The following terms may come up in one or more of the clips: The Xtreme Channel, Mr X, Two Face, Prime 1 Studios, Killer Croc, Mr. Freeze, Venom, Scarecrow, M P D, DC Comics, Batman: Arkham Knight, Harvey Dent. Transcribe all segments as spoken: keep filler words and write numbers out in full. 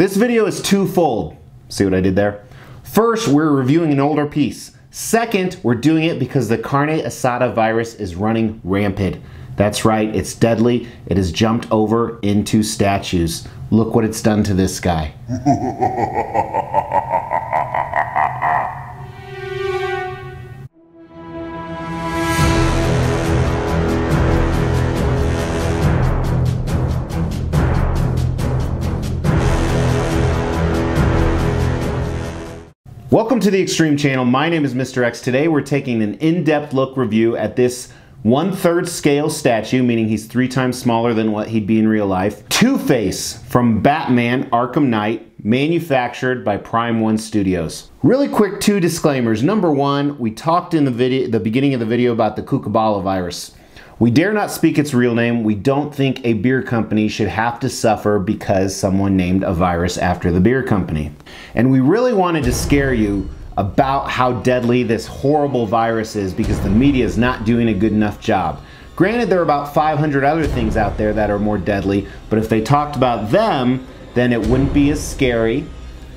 This video is twofold. See what I did there? First, we're reviewing an older piece. Second, we're doing it because the carne asada virus is running rampant. That's right, it's deadly. It has jumped over into statues. Look what it's done to this guy. Welcome to the Xtreme Channel. My name is Mister X. Today we're taking an in-depth look review at this one-third scale statue, meaning he's three times smaller than what he'd be in real life. Two Face from Batman: Arkham Knight, manufactured by Prime one Studios. Really quick, two disclaimers. Number one, we talked in the video, the beginning of the video, about the Kookaburra virus. We dare not speak its real name. We don't think a beer company should have to suffer because someone named a virus after the beer company. And we really wanted to scare you about how deadly this horrible virus is because the media is not doing a good enough job. Granted, there are about five hundred other things out there that are more deadly, but if they talked about them, then it wouldn't be as scary.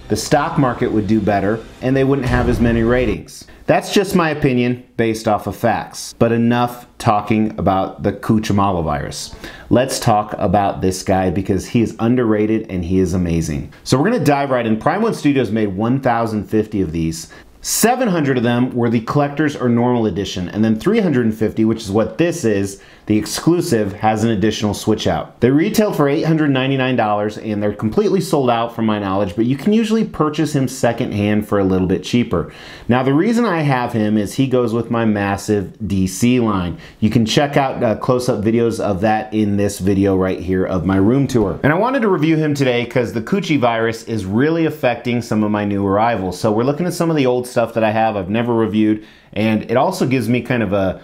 The stock market would do better, and they wouldn't have as many ratings. That's just my opinion based off of facts. But enough talking about the Kookaburra virus. Let's talk about this guy because he is underrated and he is amazing. So we're gonna dive right in. Prime one Studios made one thousand fifty of these. seven hundred of them were the collector's or normal edition, and then three hundred fifty, which is what this is, the exclusive, has an additional switch out. They retailed for eight hundred ninety-nine dollars and they're completely sold out from my knowledge, but you can usually purchase him secondhand for a little bit cheaper. Now the reason I have him is he goes with my massive D C line. You can check out uh, close-up videos of that in this video right here of my room tour. And I wanted to review him today because the Kookaburra virus is really affecting some of my new arrivals. So we're looking at some of the old stuff that I have, I've never reviewed, and it also gives me kind of a,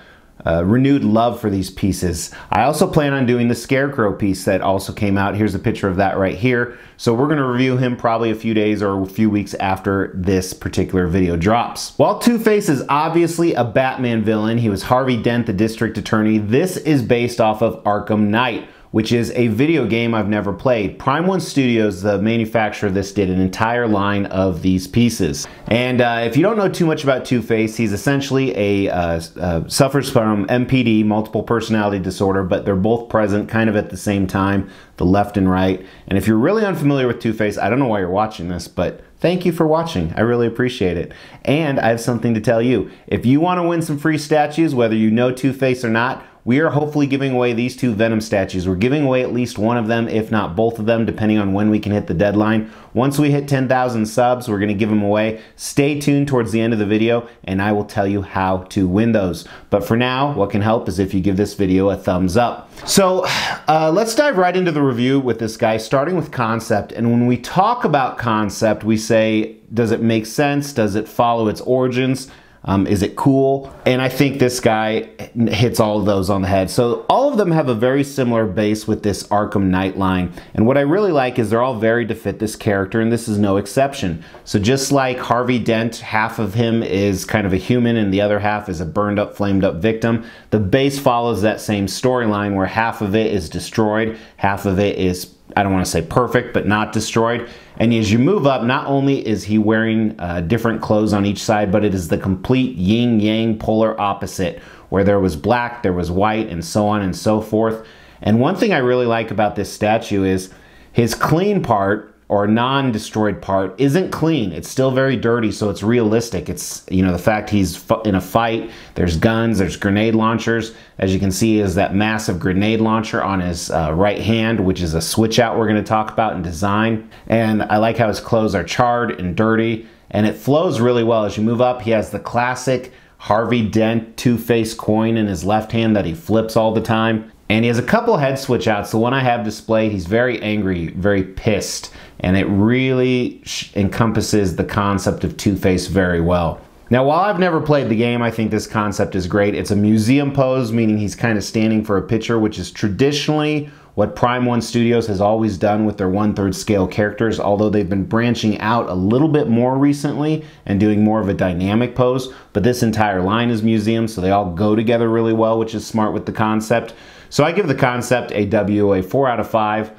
a renewed love for these pieces. I also plan on doing the Scarecrow piece that also came out. Here's a picture of that right here. So we're gonna review him probably a few days or a few weeks after this particular video drops. While Two-Face is obviously a Batman villain, he was Harvey Dent, the district attorney. This is based off of Arkham Knight, which is a video game I've never played. Prime one Studios, the manufacturer of this, did an entire line of these pieces. And uh, if you don't know too much about Two-Face, he's essentially a, uh, uh, suffers from M P D, multiple personality disorder, but they're both present kind of at the same time, the left and right. And if you're really unfamiliar with Two-Face, I don't know why you're watching this, but thank you for watching. I really appreciate it. And I have something to tell you. If you wanna win some free statues, whether you know Two-Face or not, we are hopefully giving away these two Venom statues. We're giving away at least one of them, if not both of them, depending on when we can hit the deadline. Once we hit ten thousand subs, we're gonna give them away. Stay tuned towards the end of the video, and I will tell you how to win those. But for now, what can help is if you give this video a thumbs up. So uh, let's dive right into the review with this guy, starting with concept. And when we talk about concept, we say, does it make sense? Does it follow its origins? Um, is it cool? And I think this guy hits all of those on the head. So all of them have a very similar base with this Arkham Knight line. And what I really like is they're all varied to fit this character, and this is no exception. So just like Harvey Dent, half of him is kind of a human and the other half is a burned up, flamed up victim. The base follows that same storyline where half of it is destroyed, half of it is, I don't want to say perfect, but not destroyed. And as you move up, not only is he wearing uh, different clothes on each side, but it is the complete yin-yang polar opposite, where there was black, there was white, and so on and so forth. And one thing I really like about this statue is his clean part, or non-destroyed part, isn't clean. It's still very dirty, so it's realistic. It's, you know, the fact he's in a fight, there's guns, there's grenade launchers. As you can see, is that massive grenade launcher on his uh, right hand, which is a switch out we're gonna talk about in design. And I like how his clothes are charred and dirty, and it flows really well. As you move up, he has the classic Harvey Dent Two-Face coin in his left hand that he flips all the time. And he has a couple head switch outs. The one I have displayed, he's very angry, very pissed, and it really encompasses the concept of Two-Face very well. Now, while I've never played the game, I think this concept is great. It's a museum pose, meaning he's kind of standing for a picture, which is traditionally what Prime one Studios has always done with their one-third scale characters, although they've been branching out a little bit more recently and doing more of a dynamic pose. But this entire line is museum, so they all go together really well, which is smart with the concept. So I give the concept a W, a four out of five.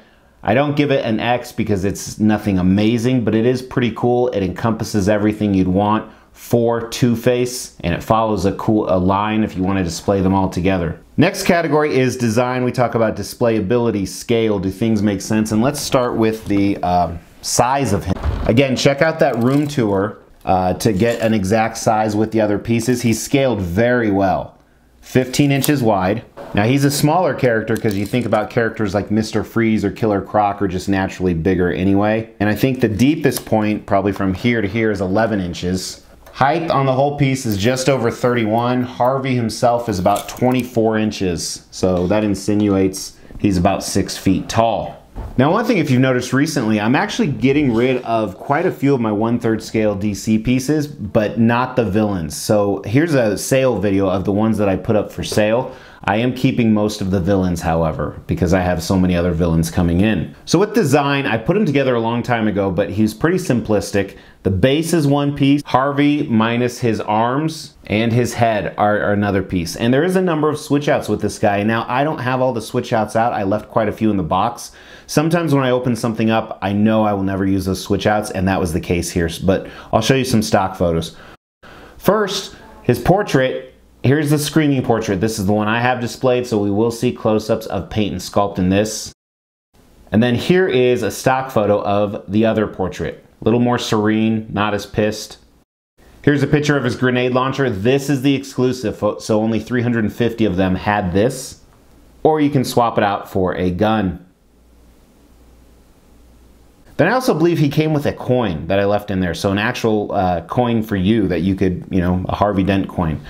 I don't give it an X because it's nothing amazing, but it is pretty cool. It encompasses everything you'd want for Two Face, and it follows a cool a line if you want to display them all together. Next category is design. We talk about displayability, scale, do things make sense, and let's start with the um, size of him. Again, check out that room tour uh, to get an exact size with the other pieces. He's scaled very well. fifteen inches wide. Now he's a smaller character because you think about characters like Mister Freeze or Killer Croc are just naturally bigger anyway. And I think the deepest point, probably from here to here, is eleven inches. Height on the whole piece is just over thirty-one. Harvey himself is about twenty-four inches. So that insinuates he's about six feet tall. Now one thing, if you've noticed recently, I'm actually getting rid of quite a few of my one-third scale D C pieces, but not the villains. So here's a sale video of the ones that I put up for sale. I am keeping most of the villains, however, because I have so many other villains coming in. So with design, I put him together a long time ago, but he's pretty simplistic. The base is one piece. Harvey minus his arms and his head are, are another piece. And there is a number of switch outs with this guy. Now, I don't have all the switch outs out. I left quite a few in the box. Sometimes when I open something up, I know I will never use those switch outs, and that was the case here, but I'll show you some stock photos. First, his portrait. Here's the screaming portrait. This is the one I have displayed, so we will see close-ups of paint and sculpt in this. And then here is a stock photo of the other portrait. A little more serene, not as pissed. Here's a picture of his grenade launcher. This is the exclusive, so only three hundred fifty of them had this. Or you can swap it out for a gun. Then I also believe he came with a coin that I left in there, so an actual uh, coin for you that you could, you know, a Harvey Dent coin.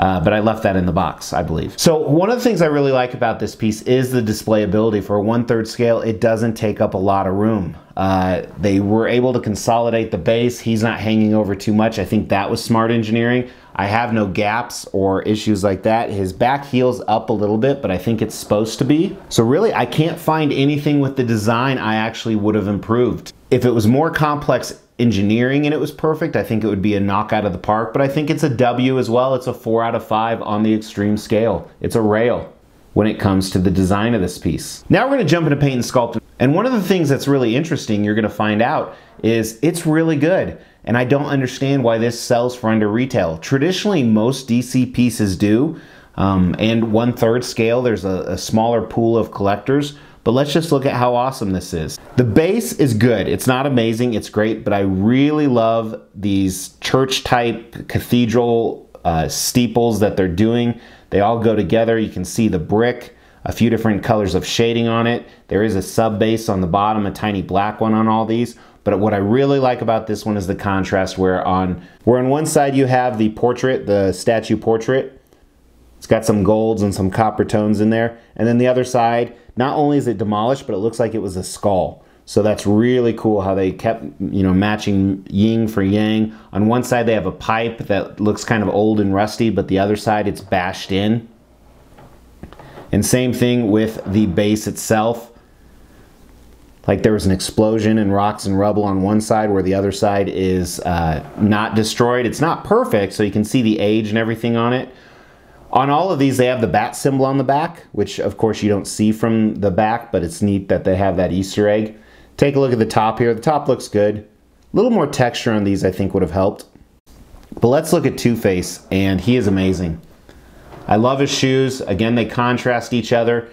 Uh, but I left that in the box, I believe. So one of the things I really like about this piece is the displayability. For a one-third scale, it doesn't take up a lot of room. Uh, they were able to consolidate the base. He's not hanging over too much. I think that was smart engineering. I have no gaps or issues like that. His back heels up a little bit, but I think it's supposed to be. So really, I can't find anything with the design I actually would have improved. If it was more complex engineering and it was perfect, I think it would be a knock out of the park, but I think it's a W as well. It's a four out of five on the extreme scale. It's a rail when it comes to the design of this piece. Now we're gonna jump into paint and sculpt. And one of the things that's really interesting you're gonna find out is it's really good. And I don't understand why this sells for under retail. Traditionally, most D C pieces do. Um, and one third scale, there's a, a smaller pool of collectors. But let's just look at how awesome this is. The base is good. It's not amazing, it's great, but I really love these church type cathedral uh, steeples that they're doing. They all go together. You can see the brick, a few different colors of shading on it. There is a sub base on the bottom, a tiny black one on all these. But what I really like about this one is the contrast, where on, where on one side you have the portrait, the statue portrait. It's got some golds and some copper tones in there. And then the other side, not only is it demolished, but it looks like it was a skull. So that's really cool how they kept, you know, matching yin for yang. On one side they have a pipe that looks kind of old and rusty, but the other side it's bashed in. And same thing with the base itself. Like there was an explosion and rocks and rubble on one side, where the other side is uh, not destroyed. It's not perfect, so you can see the age and everything on it. On all of these, they have the bat symbol on the back, which of course you don't see from the back, but it's neat that they have that Easter egg. Take a look at the top here. The top looks good. A little more texture on these I think would have helped. But let's look at Two Face, and he is amazing. I love his shoes. Again, they contrast each other.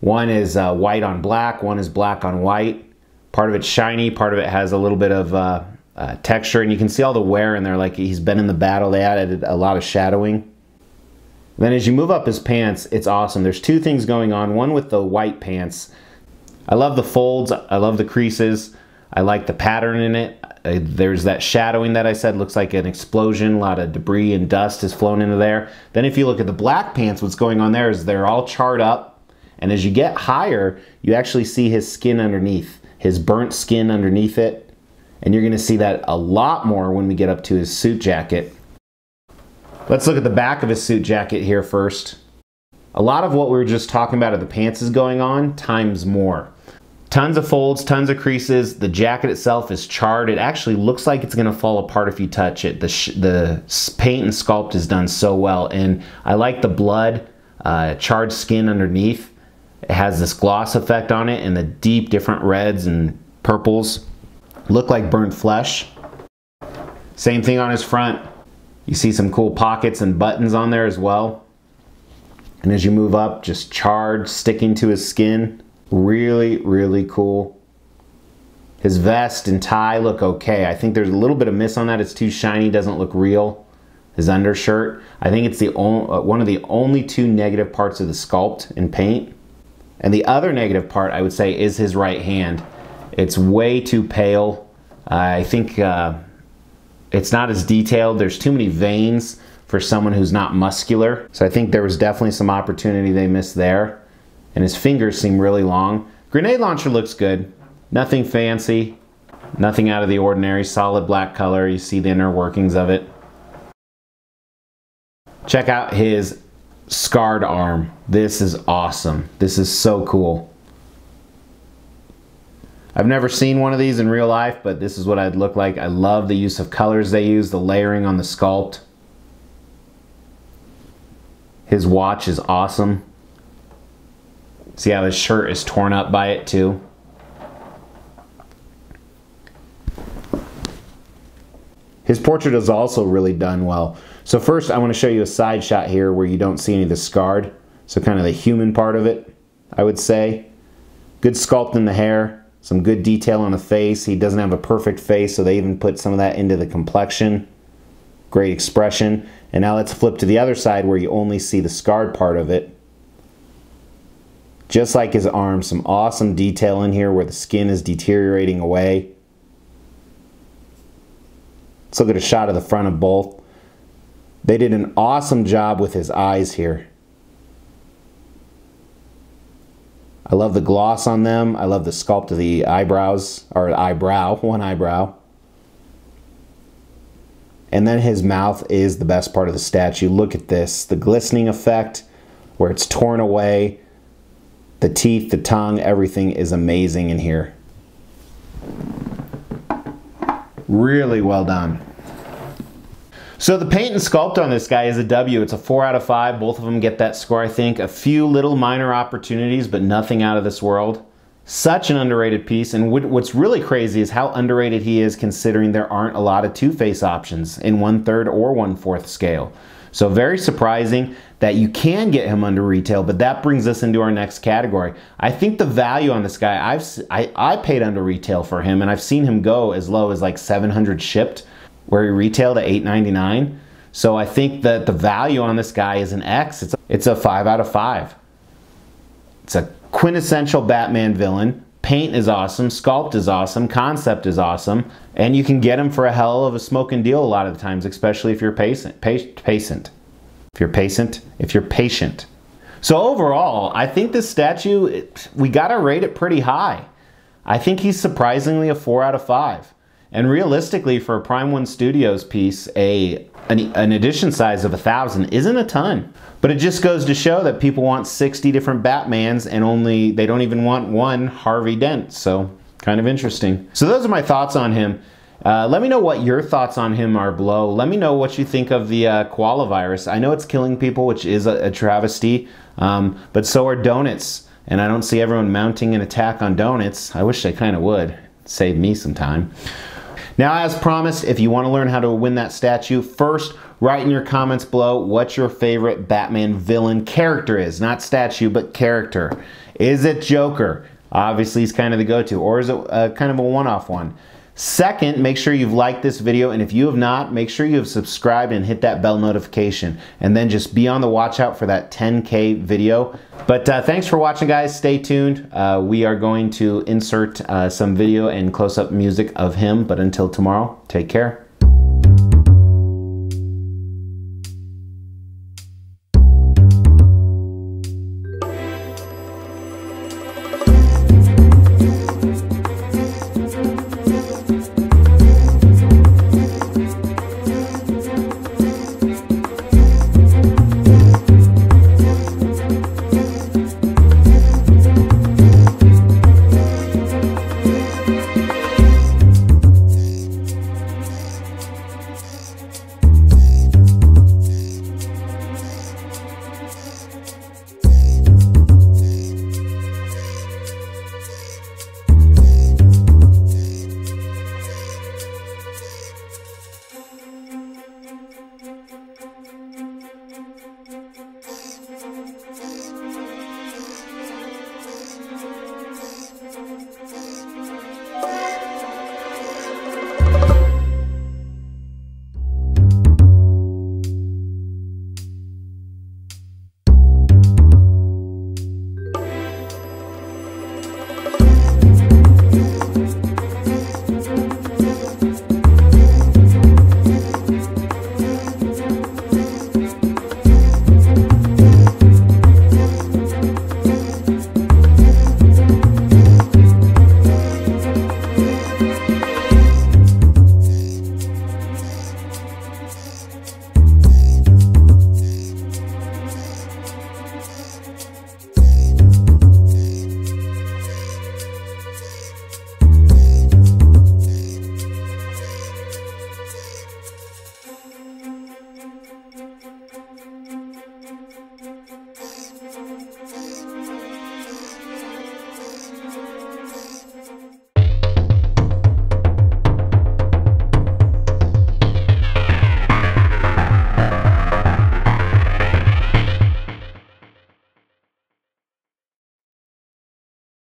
One is uh, white on black, one is black on white. Part of it's shiny, part of it has a little bit of uh, uh, texture, and you can see all the wear in there, like he's been in the battle. They added a lot of shadowing. Then as you move up his pants, it's awesome. There's two things going on. One with the white pants. I love the folds. I love the creases. I like the pattern in it. There's that shadowing that I said looks like an explosion. A lot of debris and dust has flown into there. Then if you look at the black pants, what's going on there is they're all charred up. And as you get higher, you actually see his skin underneath, his burnt skin underneath it. And you're going to see that a lot more when we get up to his suit jacket. Let's look at the back of his suit jacket here first. A lot of what we were just talking about at the pants is going on, times more. Tons of folds, tons of creases. The jacket itself is charred. It actually looks like it's gonna fall apart if you touch it. The, sh the paint and sculpt is done so well. And I like the blood, uh, charred skin underneath. It has this gloss effect on it, and the deep different reds and purples look like burnt flesh. Same thing on his front. You see some cool pockets and buttons on there as well. And as you move up, just charred sticking to his skin. Really, really cool. His vest and tie look okay. I think there's a little bit of miss on that. It's too shiny, doesn't look real. His undershirt, I think it's the only, one of the only two negative parts of the sculpt in paint. And the other negative part, I would say, is his right hand. It's way too pale. Uh, I think uh, it's not as detailed. There's too many veins for someone who's not muscular. So I think there was definitely some opportunity they missed there. And his fingers seem really long. Grenade launcher looks good. Nothing fancy, nothing out of the ordinary, solid black color. You see the inner workings of it. Check out his scarred arm. This is awesome. This is so cool. I've never seen one of these in real life, but this is what I'd look like. I love the use of colors they use, the layering on the sculpt. His watch is awesome. See how his shirt is torn up by it too. His portrait is also really done well. So first I want to show you a side shot here where you don't see any of the scarred. So kind of the human part of it, I would say. Good sculpt in the hair, some good detail on the face. He doesn't have a perfect face, so they even put some of that into the complexion. Great expression. And now let's flip to the other side where you only see the scarred part of it. Just like his arm, some awesome detail in here where the skin is deteriorating away. Let's look at a shot of the front of both. They did an awesome job with his eyes here. I love the gloss on them. I love the sculpt of the eyebrows, or eyebrow, one eyebrow. And then his mouth is the best part of the statue. Look at this, the glistening effect where it's torn away. The teeth, the tongue, everything is amazing in here. Really well done. So the paint and sculpt on this guy is a W. It's a four out of five. Both of them get that score, I think. A few little minor opportunities, but nothing out of this world. Such an underrated piece. And what's really crazy is how underrated he is, considering there aren't a lot of Two Face options in one third or one fourth scale. So very surprising that you can get him under retail, but that brings us into our next category. I think the value on this guy, I've, I, I paid under retail for him, and I've seen him go as low as like seven hundred shipped, where he retailed at eight ninety-nine. So I think that the value on this guy is an X. It's, it's a five out of five. It's a quintessential Batman villain. Paint is awesome, sculpt is awesome, concept is awesome, and you can get them for a hell of a smoking deal a lot of the times, especially if you're patient. Patient. If you're patient, if you're patient. So overall, I think this statue, it, we gotta rate it pretty high. I think he's surprisingly a four out of five. And realistically, for a Prime one Studios piece, a an, an edition size of a thousand isn't a ton. But it just goes to show that people want sixty different Batmans and only, they don't even want one Harvey Dent. So kind of interesting. So those are my thoughts on him. Uh, let me know what your thoughts on him are below. Let me know what you think of the uh, koala virus. I know it's killing people, which is a, a travesty, um, but so are donuts. And I don't see everyone mounting an attack on donuts. I wish they kind of would. Save me some time. Now, as promised, if you want to learn how to win that statue, first, write in your comments below what your favorite Batman villain character is. Not statue, but character. Is it Joker? Obviously, he's kind of the go-to. Or is it uh, kind of a one-off one? Second, make sure you've liked this video. And if you have not, make sure you have subscribed and hit that bell notification. And then just be on the watch out for that ten K video. But uh, thanks for watching, guys. Stay tuned. Uh, we are going to insert uh, some video and close-up music of him. But until tomorrow, take care.